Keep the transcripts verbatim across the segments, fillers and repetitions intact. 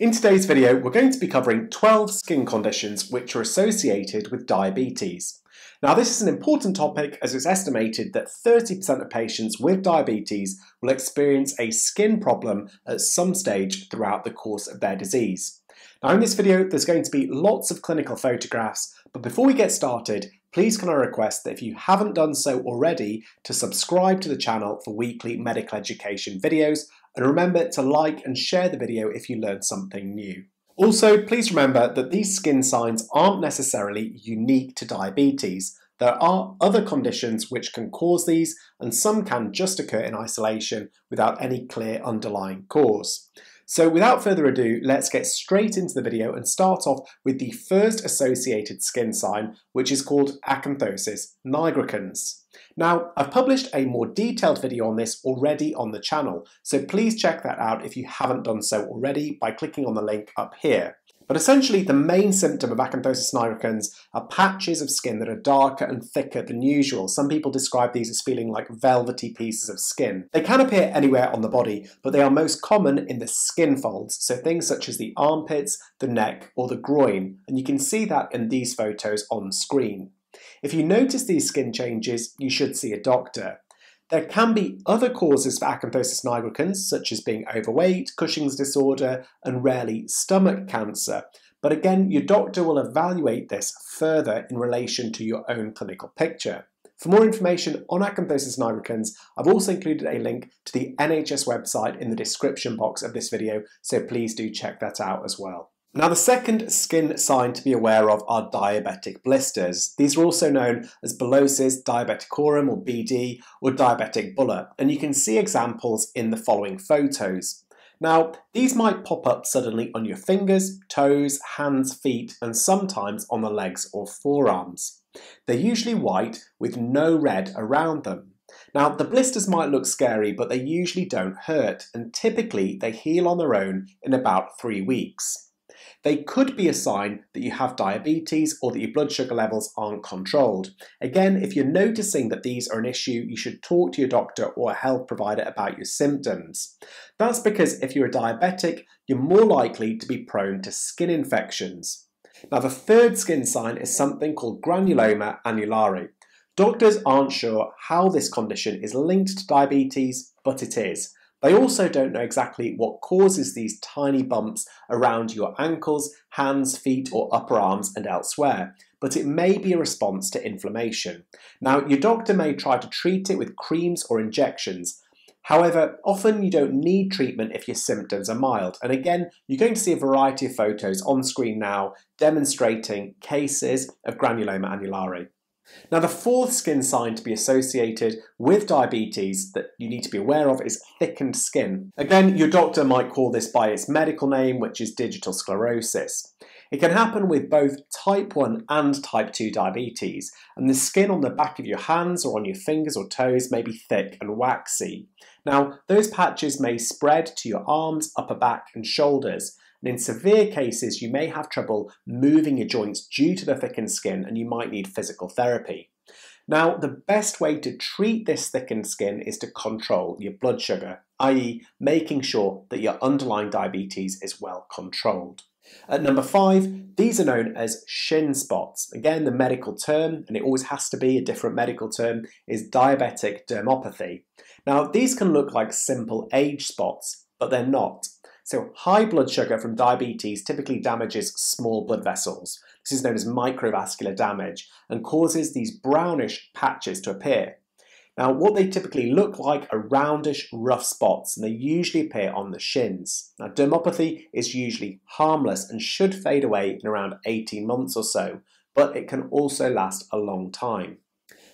In today's video, we're going to be covering twelve skin conditions which are associated with diabetes. Now, this is an important topic as it's estimated that thirty percent of patients with diabetes will experience a skin problem at some stage throughout the course of their disease. Now, in this video, there's going to be lots of clinical photographs, but before we get started, please can I request that if you haven't done so already, to subscribe to the channel for weekly medical education videos, and remember to like and share the video if you learned something new. Also, please remember that these skin signs aren't necessarily unique to diabetes. There are other conditions which can cause these, and some can just occur in isolation without any clear underlying cause. So without further ado, let's get straight into the video and start off with the first associated skin sign, which is called acanthosis nigricans. Now, I've published a more detailed video on this already on the channel, so please check that out if you haven't done so already by clicking on the link up here. But essentially, the main symptom of acanthosis nigricans are patches of skin that are darker and thicker than usual. Some people describe these as feeling like velvety pieces of skin. They can appear anywhere on the body, but they are most common in the skin folds, so things such as the armpits, the neck, or the groin. And you can see that in these photos on screen. If you notice these skin changes, you should see a doctor. There can be other causes for acanthosis nigricans, such as being overweight, Cushing's disorder, and rarely stomach cancer. But again, your doctor will evaluate this further in relation to your own clinical picture. For more information on acanthosis nigricans, I've also included a link to the N H S website in the description box of this video, so please do check that out as well. Now, the second skin sign to be aware of are diabetic blisters. These are also known as bullosis diabeticorum, or B D, or diabetic bulla, and you can see examples in the following photos. Now, these might pop up suddenly on your fingers, toes, hands, feet, and sometimes on the legs or forearms. They're usually white with no red around them. Now, the blisters might look scary, but they usually don't hurt, and typically they heal on their own in about three weeks. They could be a sign that you have diabetes or that your blood sugar levels aren't controlled. Again, if you're noticing that these are an issue, you should talk to your doctor or a health provider about your symptoms. That's because if you're a diabetic, you're more likely to be prone to skin infections. Now, the third skin sign is something called granuloma annulare. Doctors aren't sure how this condition is linked to diabetes, but it is. They also don't know exactly what causes these tiny bumps around your ankles, hands, feet, or upper arms and elsewhere, but it may be a response to inflammation. Now, your doctor may try to treat it with creams or injections. However, often you don't need treatment if your symptoms are mild. And again, you're going to see a variety of photos on screen now demonstrating cases of granuloma annulare. Now, the fourth skin sign to be associated with diabetes that you need to be aware of is thickened skin. Again, your doctor might call this by its medical name, which is digital sclerosis. It can happen with both type one and type two diabetes, and the skin on the back of your hands or on your fingers or toes may be thick and waxy. Now, those patches may spread to your arms, upper back, and shoulders. And in severe cases, you may have trouble moving your joints due to the thickened skin, and you might need physical therapy. Now, the best way to treat this thickened skin is to control your blood sugar, that is making sure that your underlying diabetes is well controlled. At number five, these are known as shin spots. Again, the medical term, and it always has to be a different medical term, is diabetic dermopathy. Now, these can look like simple age spots, but they're not. So high blood sugar from diabetes typically damages small blood vessels. This is known as microvascular damage and causes these brownish patches to appear. Now, what they typically look like are roundish, rough spots, and they usually appear on the shins. Now, dermopathy is usually harmless and should fade away in around eighteen months or so, but it can also last a long time.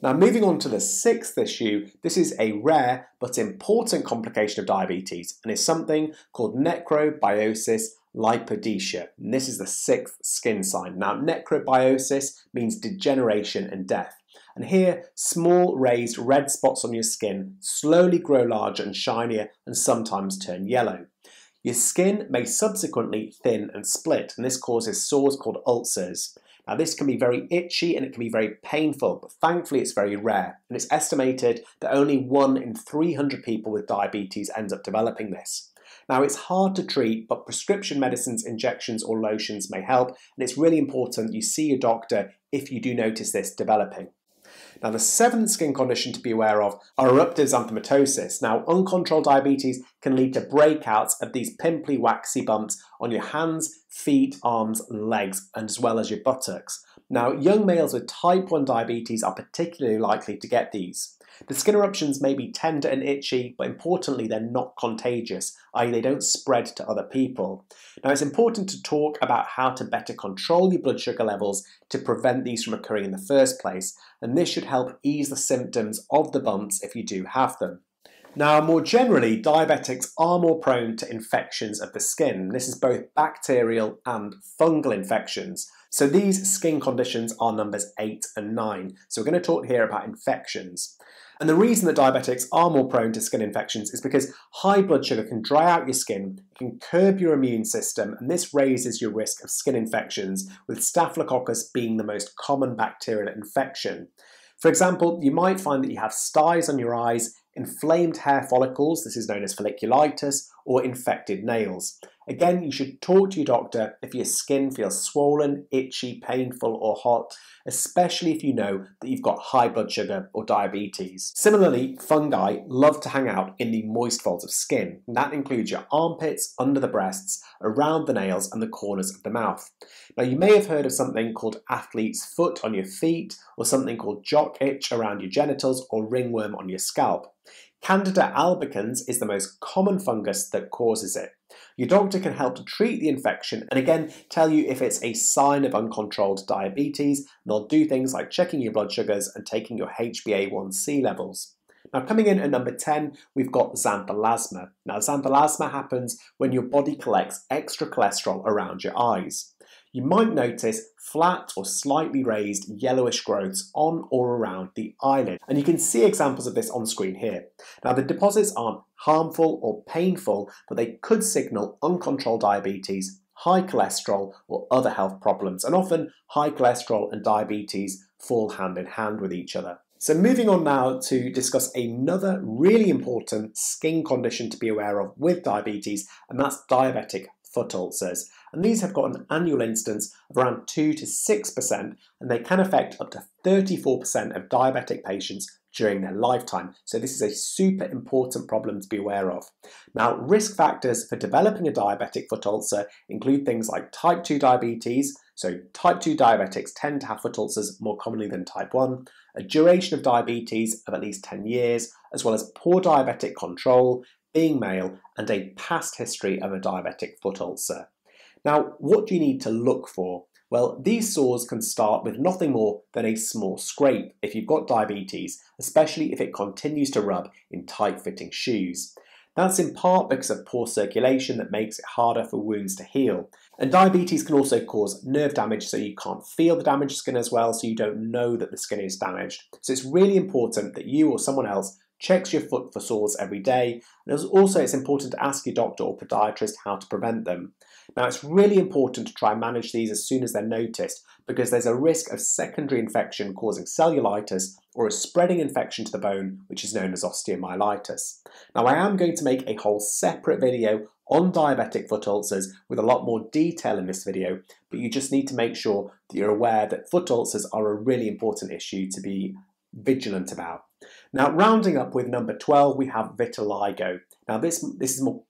Now, moving on to the sixth issue, this is a rare but important complication of diabetes and is something called necrobiosis lipoidica. And this is the sixth skin sign. Now, necrobiosis means degeneration and death. And here, small raised red spots on your skin slowly grow larger and shinier and sometimes turn yellow. Your skin may subsequently thin and split, and this causes sores called ulcers. Now, this can be very itchy and it can be very painful, but thankfully it's very rare, and it's estimated that only one in three hundred people with diabetes ends up developing this. Now, it's hard to treat, but prescription medicines, injections or lotions may help, and it's really important you see your doctor if you do notice this developing. Now, the seventh skin condition to be aware of are eruptive xanthomatosis. Now, uncontrolled diabetes can lead to breakouts of these pimply, waxy bumps on your hands, feet, arms, legs, and as well as your buttocks. Now, young males with type one diabetes are particularly likely to get these. The skin eruptions may be tender and itchy, but importantly, they're not contagious, that is they don't spread to other people. Now, it's important to talk about how to better control your blood sugar levels to prevent these from occurring in the first place, and this should help ease the symptoms of the bumps if you do have them. Now, more generally, diabetics are more prone to infections of the skin. This is both bacterial and fungal infections. So these skin conditions are numbers eight and nine. So we're going to talk here about infections. And the reason that diabetics are more prone to skin infections is because high blood sugar can dry out your skin, can curb your immune system, and this raises your risk of skin infections, with Staphylococcus being the most common bacterial infection. For example, you might find that you have styes on your eyes, inflamed hair follicles, this is known as folliculitis, or infected nails. Again, you should talk to your doctor if your skin feels swollen, itchy, painful or hot, especially if you know that you've got high blood sugar or diabetes. Similarly, fungi love to hang out in the moist folds of skin, and that includes your armpits, under the breasts, around the nails and the corners of the mouth. Now, you may have heard of something called athlete's foot on your feet, or something called jock itch around your genitals, or ringworm on your scalp. Candida albicans is the most common fungus that causes it. Your doctor can help to treat the infection and again tell you if it's a sign of uncontrolled diabetes, and they'll do things like checking your blood sugars and taking your H b A one C levels. Now, coming in at number ten, we've got xanthelasma. Now, xanthelasma happens when your body collects extra cholesterol around your eyes. You might notice flat or slightly raised yellowish growths on or around the eyelid, and you can see examples of this on screen here. Now, the deposits aren't harmful or painful, but they could signal uncontrolled diabetes, high cholesterol or other health problems, and often high cholesterol and diabetes fall hand in hand with each other. So moving on now to discuss another really important skin condition to be aware of with diabetes, and that's diabetic foot ulcers. And these have got an annual incidence of around two to six percent, and they can affect up to thirty-four percent of diabetic patients during their lifetime. So this is a super important problem to be aware of. Now, risk factors for developing a diabetic foot ulcer include things like type two diabetes. So type two diabetics tend to have foot ulcers more commonly than type one, a duration of diabetes of at least ten years, as well as poor diabetic control, being male, and a past history of a diabetic foot ulcer. Now, what do you need to look for? Well, these sores can start with nothing more than a small scrape if you've got diabetes, especially if it continues to rub in tight-fitting shoes. That's in part because of poor circulation that makes it harder for wounds to heal. And diabetes can also cause nerve damage, so you can't feel the damaged skin as well, so you don't know that the skin is damaged. So it's really important that you or someone else checks your foot for sores every day, and also it's important to ask your doctor or podiatrist how to prevent them. Now, it's really important to try and manage these as soon as they're noticed, because there's a risk of secondary infection causing cellulitis or a spreading infection to the bone, which is known as osteomyelitis. Now, I am going to make a whole separate video on diabetic foot ulcers with a lot more detail in this video, but you just need to make sure that you're aware that foot ulcers are a really important issue to be vigilant about. Now, rounding up with number twelve, we have vitiligo. Now this, this is more,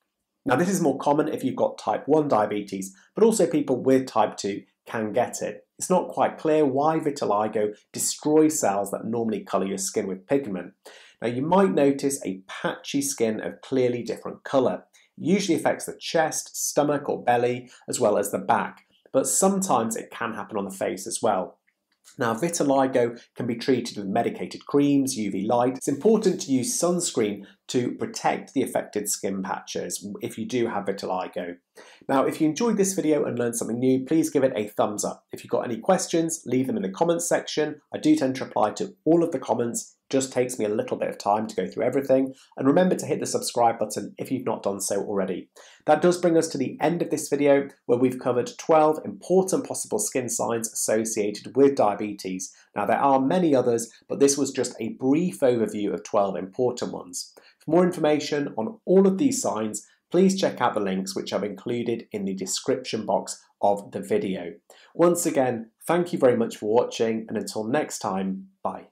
now this is more common if you've got type one diabetes, but also people with type two can get it. It's not quite clear why vitiligo destroys cells that normally colour your skin with pigment. Now, you might notice a patchy skin of clearly different colour. It usually affects the chest, stomach or belly, as well as the back, but sometimes it can happen on the face as well. Now, vitiligo can be treated with medicated creams, U V light. It's important to use sunscreen to protect the affected skin patches if you do have vitiligo. Now, if you enjoyed this video and learned something new, please give it a thumbs up. If you've got any questions, leave them in the comments section. I do tend to reply to all of the comments. It just takes me a little bit of time to go through everything. And remember to hit the subscribe button if you've not done so already. That does bring us to the end of this video, where we've covered twelve important possible skin signs associated with diabetes. Now, there are many others, but this was just a brief overview of twelve important ones. For more information on all of these signs, please check out the links which I've included in the description box of the video. Once again, thank you very much for watching, and until next time, bye.